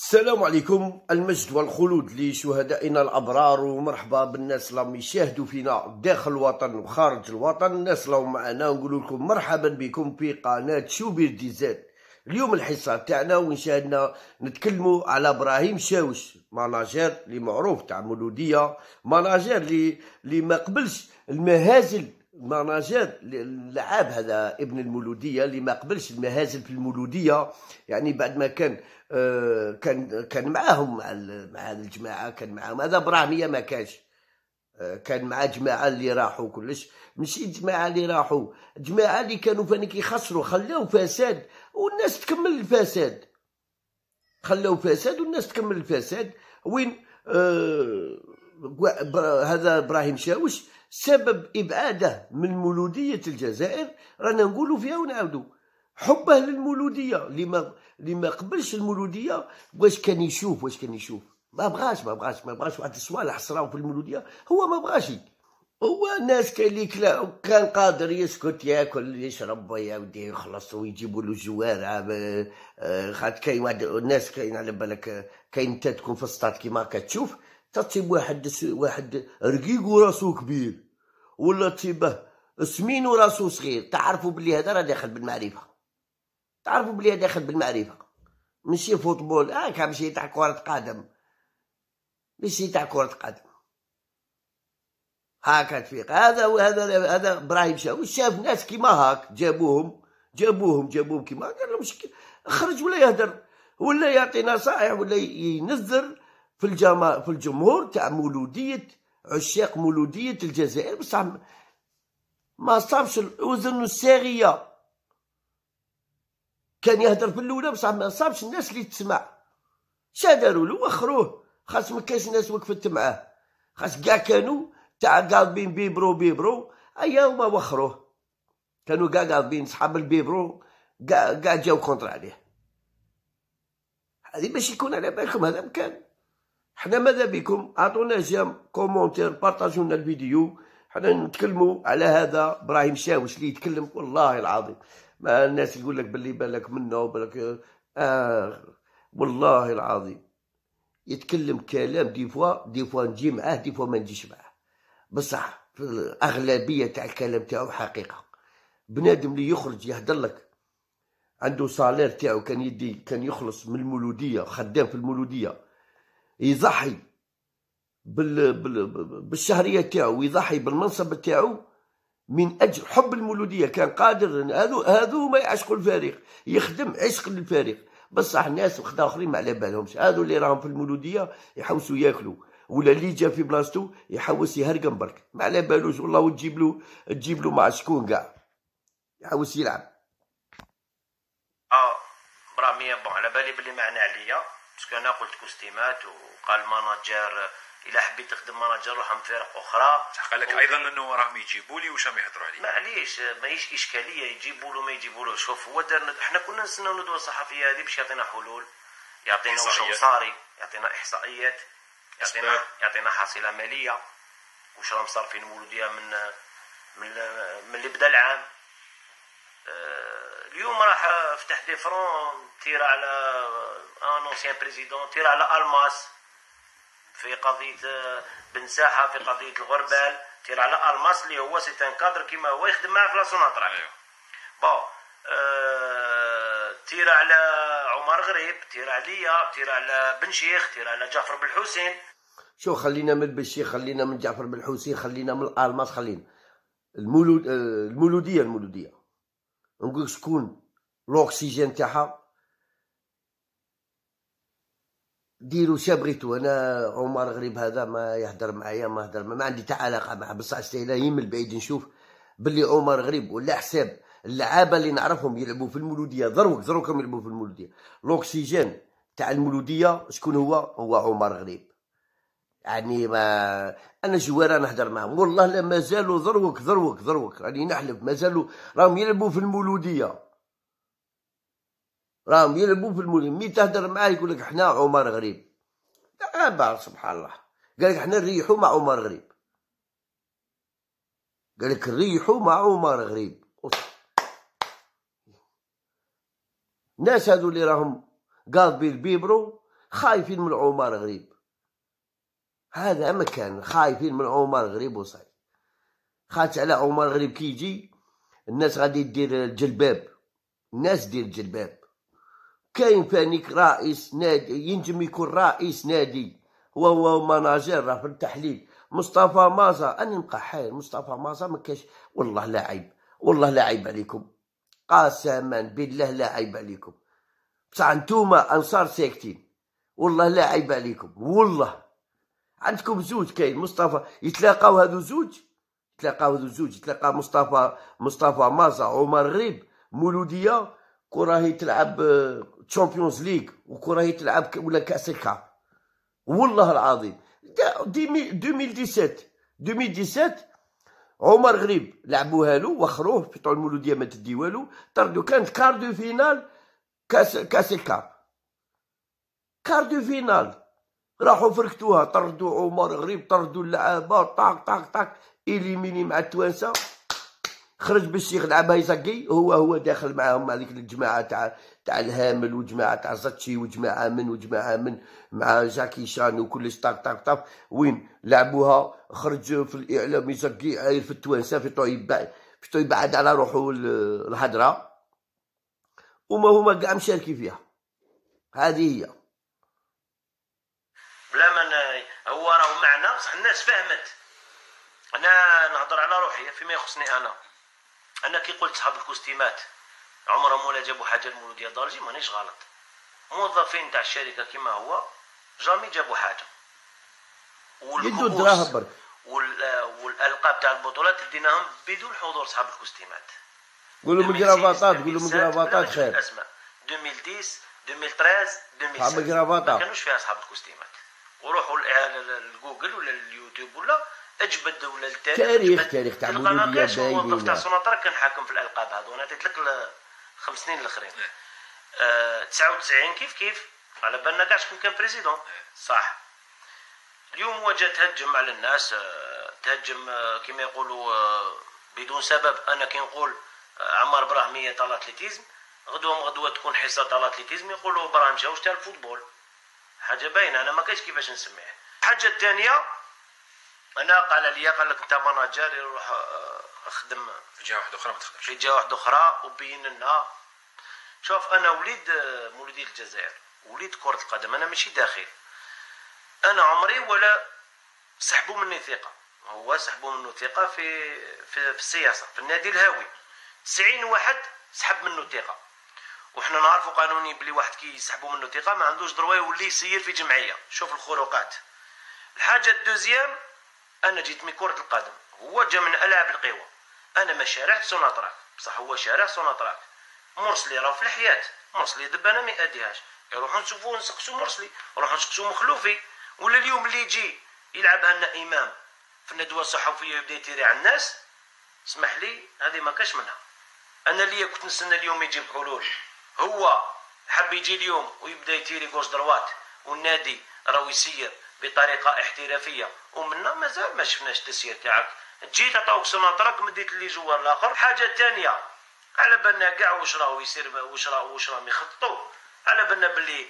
السلام عليكم، المجد والخلود لشهدائنا الأبرار، ومرحبا بالناس اللي راهم يشاهدوا فينا داخل الوطن وخارج الوطن. الناس اللي راهم معنا نقول لكم مرحبا بكم في قناة شوبير ديزاد. اليوم الحصة تاعنا وين شاهدنا نتكلموا على ابراهيم شاوش، ماناجير اللي معروف تاع المولودية، ماناجير اللي ما قبلش المهازل، ماناجير اللعاب هذا ابن المولودية اللي ما قبلش المهازل في المولودية. يعني بعد ما كان معاهم مع الجماعة، كان معاهم هذا براهمية ما كانش، كان مع جماعة اللي راحوا كلش، ماشي جماعة اللي راحوا، جماعة اللي كانوا فانيك يخسروا، خلاو فساد والناس تكمل الفساد، خلاو فساد والناس تكمل الفساد. وين هذا ابراهيم شاوش سبب ابعاده من مولودية الجزائر، رانا نقولوا فيها ونعاودوا حبه للمولودية اللي ما قبلش المولودية. واش كان يشوف ما بغاش واحد الصوالح صراو في المولودية، هو ما بغاش. هو الناس كاين اللي كان قادر يسكت ياكل يشرب يا ودي يخلص ويجيبوا له جوارع، خاطر كاين واحد الناس كاين على بالك، كاين انت تكون في السطاد كيما كتشوف تصيب واحد رقيق وراسو كبير، ولا تصيبه سمين وراسو صغير، تعرفوا بلي هذا راه داخل بالمعرفه، تعرفوا بلي داخل بالمعرفه، ماشي فوتبول، هاكا ماشي تاع كرة قدم، ماشي تاع كرة قدم، هاكا تفيق. هذا ابراهيم شاوش شاف ناس كيما هاك، جابوهم كيما هاك، قال لهم خرج ولا يهدر ولا يعطي نصائح ولا ينذر في الجمهور تاع مولودية، عشاق مولودية الجزائر، بصح ما صابش الأذن الساغية. كان يهدر في الأولى بصح ما صابش الناس اللي تسمع. شا دارولو؟ وخروه، خاص ما كانش ناس وقفت معاه، خاص كاع كانوا تاع قاضبين بيبرو، أيا هما وخروه، كانوا كاع قاضبين صحاب البيبرو، كاع جاو كونتر عليه. هذه باش يكون على بالكم هذا مكان. حنا ماذا بكم عطونا جام كومونتير، بارطاجونا الفيديو، حنا نتكلموا على هذا ابراهيم شاوش اللي يتكلم. والله العظيم ما الناس يقول لك باللي بالك منه بالك، والله العظيم يتكلم كلام دي فوا نجي معاه، دي فوا ما نجيش معاه، بصح الاغلبيه تاع الكلام تاعو حقيقه. بنادم اللي يخرج يهدر لك عنده صالير تاعو، كان يخلص من المولوديه، خدام في المولوديه، يضحي بالشهريه تاعو، ويضحي بالمنصب تاعو من اجل حب المولوديه. كان قادر، هذو ما يعشقوا الفريق، يخدم عشق للفريق، بصح الناس وخدا اخرين ما على بالهمش. هذو اللي راهم في المولوديه يحوسوا ياكلوا، ولا اللي جا في بلاصتو يحوس يهرقم برك، ما على بالوش والله، وتجيب له مع شكون كاع يحوس يلعب. برامي بون على بالي بلي معنى عليا، باسكو انا قلت كوستيمات، وقال ماناجير الا حبيت تخدم ماناجير روح من فرق اخرى. صح قال لك ايضا انه راهم يجيبوا لي، واش راهم يهضروا عليه؟ معليش، ماهيش اشكاليه يجيبوا له ما يجيبوا له. شوف هو دار، احنا كنا نستناو الندوه الصحفيه هذه باش يعطينا حلول، يعطينا واش صاري، يعطينا احصائيات، يعطينا حصيله ماليه، واش راهم صارفين المولوديه من اللي بدا العام. اليوم راح فتح دي فرون تير على ان اونسيان بريزيدون، تير على الماس في قضيه بن ساحه، في قضيه الغربال، تير على الماس اللي هو سي ان كادر كيما هو يخدم معاه في لاسوناطرا. بون تير على عمر غريب، تير عليا، تير على بن شيخ، تير على جعفر بن الحسين. شو خلينا من بن شيخ، خلينا من جعفر بن الحسين، خلينا من الالماس، خلينا المولوديه نقول شكون لوكسيجين تاعها. ديروا شابغيتو. انا عمر غريب هذا ما يهدر معايا، ما عندي تا علاقه معاه، بصح استهلاهي من بعيد نشوف باللي عمر غريب ولا حساب اللعابه اللي نعرفهم يلعبوا في المولوديه، ضروكم يلعبوا في المولوديه. لوكسيجين تاع المولوديه شكون هو عمر غريب. يعني ما انا جوار نهضر معاهم، والله لا مازالوا ضروك، راني نحلف مازالوا راهم يلعبوا في المولوديه، راهم يلعبوا في المولوديه. مي تهضر معاه يقول لك حنا عمر غريب، سبحان الله. قال لك حنا نريحوا مع عمر غريب، قال لك نريحوا مع عمر غريب. الناس هذو اللي راهم قاضبين البيبرو خايفين من عمر غريب. هذا مكان خايفين من عمر غريب وصاي. خاطش على عمر غريب كيجي الناس غادي دير الجلباب، الناس دير الجلباب. كاين فانيك رئيس نادي، ينجم يكون رئيس نادي وهو مناجر، راه في التحليل. مصطفى مازا، أنا نبقى حاير، مصطفى مازا ما كاش. والله لا عيب، والله لا عيب عليكم، قسما بالله لا عيب عليكم. بصح نتوما أنصار ساكتين، والله لا عيب عليكم. والله عندكم زوج كاين مصطفى، يتلاقاو هادو زوج، يتلاقاو هادو زوج، يتلاقى مصطفى مازا، عمر غريب، مولودية كراهي تلعب تشامبيونز ليغ وكراهي تلعب ولا كأس الكاف. والله العظيم 2017 عمر غريب لعبوها له وخروه في طول المولودية ما تدي والو، طردو. كانت كاردو فينال كاس الكاف، كاردو فينال راحوا فركتوها، طردوا عمر غريب، طردوا اللعابة، طاق طاق طاق، إليميني مع التوانسة. خرج بالشيخ لعبها يزكي، هو داخل معاهم هذيك الجماعه تاع الهامل وجماعه تاع زاتشي وجماعه من مع جاكي شان وكلش طاق طاق طاق. وين لعبوها خرج في الاعلام يزكي عاير في التوانسه في يبعد على روحو الهضره، وما هما كاع مشاركين فيها. هذه هي بلا ما هو راهو معنا، بصح الناس فهمت. انا نهضر على روحي فيما يخصني، انا كي قلت صحاب الكوستيمات عمرهم ولا جابوا حاجه المولوديه دارجي، مانيش غلط. موظفين تاع الشركه كما هو جامي جابوا حاجه، والالقاب تاع البطولات ديناهم بدون حضور صحاب الكوستيمات. قولوا من جرافاطات خير، 2010 2013 2017 ما كانوش فيها صحاب الكوستيمات. وروحوا لجوجل ولا اليوتيوب ولا اجبد ولا التاريخ، تاريخ تاع المولودية باين تاع سنطرة. كنحاكم في الالقاب هذو، انا عطيت لك 5 سنين الاخرين. 99 كيف على بالنا كاع شكون كان بريزيدون، صح. اليوم هو جا تهجم على الناس، تهجم كما يقولوا بدون سبب. انا كي نقول عمار براهيمية تاع الاتليتيزم، غدوه تكون حصه تاع الاتليتيزم يقولوا ابراهيم شاوش تاع الفوتبول، حاجه باينه. انا ما كاينش كيفاش نسميها. الحاجه الثانيه، انا قال لك انت مناجر، يروح اخدم في جهه واحده اخرى، ما تخدمش في جهه واحده اخرى. وبين لنا، شوف انا وليد مولودية الجزائر، وليد كره القدم، انا ماشي داخل. انا عمري ولا سحبوا مني ثقه، هو سحبوا منه ثقه في السياسه، في النادي الهاوي 90 واحد سحب منه ثقه. وحنا نعرفوا قانوني بلي واحد كي يسحبوا منه ثقه ما عندوش دروا يولي يسير في جمعيه. شوف الخروقات. الحاجه الدوزيام، انا جيت من كره القدم، هو جا من العاب القوى. انا ما شارعت سوناتراك، بصح هو شارع سوناتراك. مرسلي راه في الحياه، مرسلي دابا انا ما يأديهاش. يروحوا نشوفوا نسقسوا مرسلي، نروحوا نسقسوا مخلوفي. ولا اليوم اللي يجي يلعبها لنا امام في الندوه الصحفيه يبدا يتيري على الناس، اسمح لي هذه ما كاش منها. انا اللي كنت نستنى اليوم يجيب حلول، هو حب يجي اليوم ويبدا يتيري كوش دروات، والنادي راهو يسير بطريقه احترافيه، ومنا مازال ما شفناش التسيير تاعك. جيت عطاوك سناطرك، مديت لي جوار الاخر. حاجه ثانيه، على بالنا كاع واش راهو يصير، واش راهم يخططوا، على بالنا باللي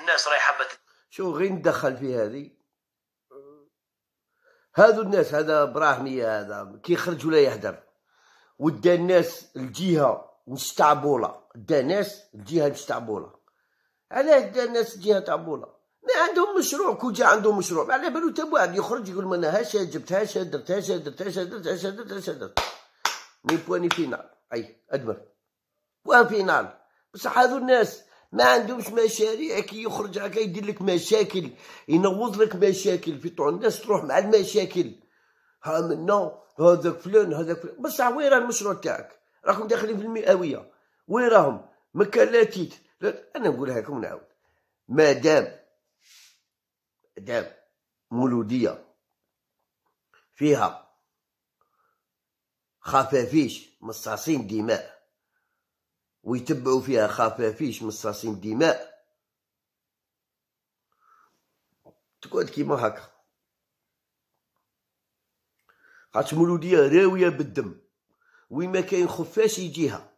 الناس راهي حابه. شو غير ندخل في هذه، هذو الناس، هذا براهيمية، هذا كي يخرج ولا يهدر، ودا الناس الجهه مستعبوله، دا الناس الجهه مستعبوله. علاش دا الناس الجهه تعبوله؟ ما عندهم مشروع. كون جا عندهم مشروع على بالو تا واحد يخرج يقول ما انا هاش جبتهاش، درتهاش ني بواني فينال، اي ادمر بوان فينال. بصح هاذو الناس ما عندهمش مشاريع. كي يخرج هكا يدير لك مشاكل، ينوض لك مشاكل في طوع الناس، تروح مع المشاكل. ها منا هذاك فلان هذاك فلان، بصح وين راه المشروع تاعك؟ راكم داخلين في المئويه، وين راهم؟ ما كان لا تيت. انا نقولها لكم نعاود، مادام مولودية فيها خفافيش مصاصين دماء، ويتبعوا فيها خفافيش مصاصين دماء، تقعد كيما هكا. خاطش مولودية راوية بالدم، وين ما كاين خفاش يجيها،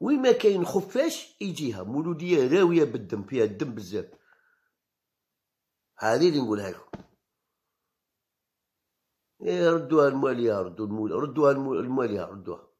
وين ما كاين خفاش يجيها مولوديه راويه بالدم، فيها الدم بزاف. هذه اللي نقولها لكم. ردوها المواليه، ردوها المواليه، ردوها.